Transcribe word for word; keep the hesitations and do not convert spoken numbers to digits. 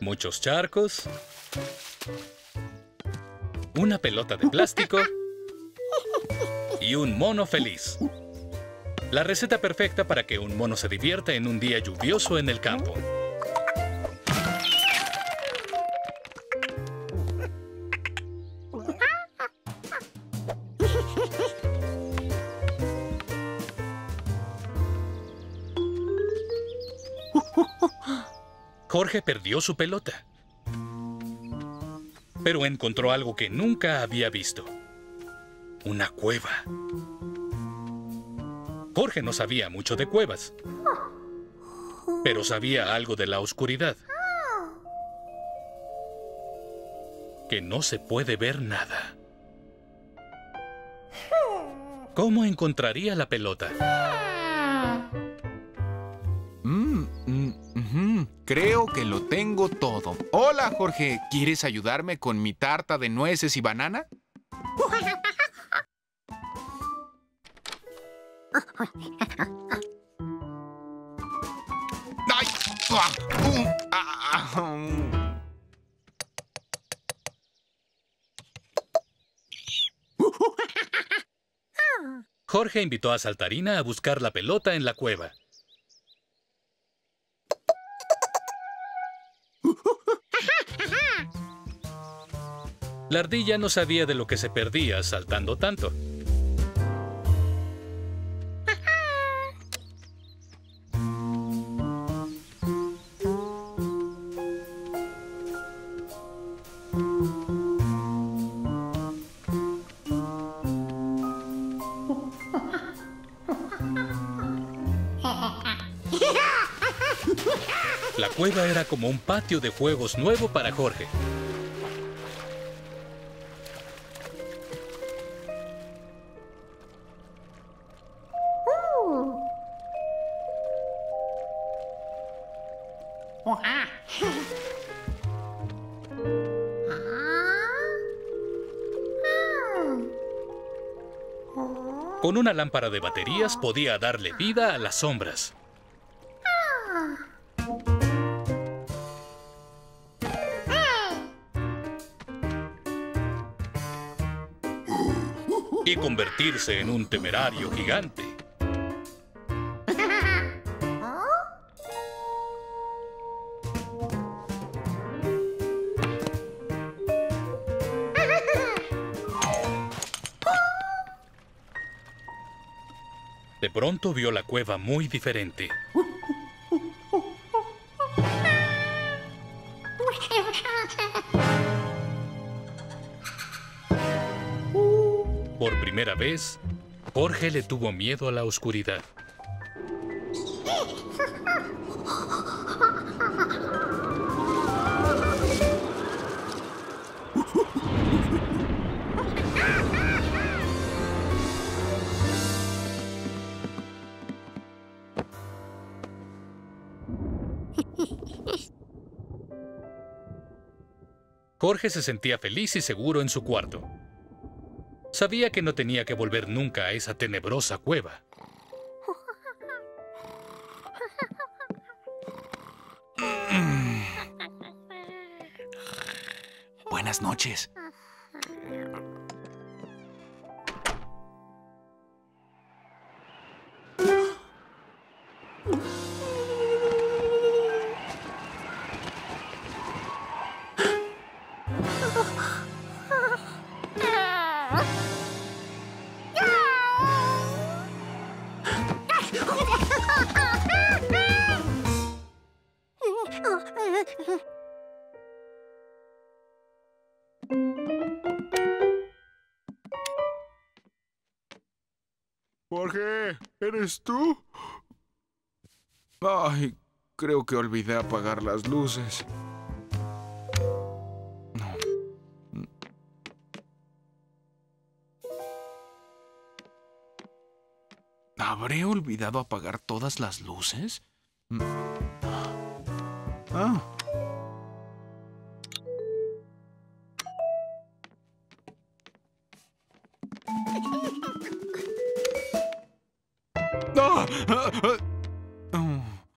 muchos charcos, una pelota de plástico y un mono feliz. La receta perfecta para que un mono se divierta en un día lluvioso en el campo. Jorge perdió su pelota, pero encontró algo que nunca había visto. Una cueva. Jorge no sabía mucho de cuevas, pero sabía algo de la oscuridad. Que no se puede ver nada. ¿Cómo encontraría la pelota? Mm, mm, mm-hmm. Creo que lo tengo todo. Hola, Jorge. ¿Quieres ayudarme con mi tarta de nueces y banana? Ay. Ah. Uh. Ah. Jorge invitó a Saltarina a buscar la pelota en la cueva. La ardilla no sabía de lo que se perdía saltando tanto. La cueva era como un patio de juegos nuevo para Jorge. Con una lámpara de baterías podía darle vida a las sombras. Y convertirse en un temerario gigante. De pronto vio la cueva muy diferente. Por primera vez, Jorge le tuvo miedo a la oscuridad. Jorge se sentía feliz y seguro en su cuarto. Sabía que no tenía que volver nunca a esa tenebrosa cueva. Mm. Buenas noches. Jorge, ¿eres tú? Ay, creo que olvidé apagar las luces. ¿Habré olvidado apagar todas las luces? Ah. ¡Ah! ¡Ah! ¡Ah!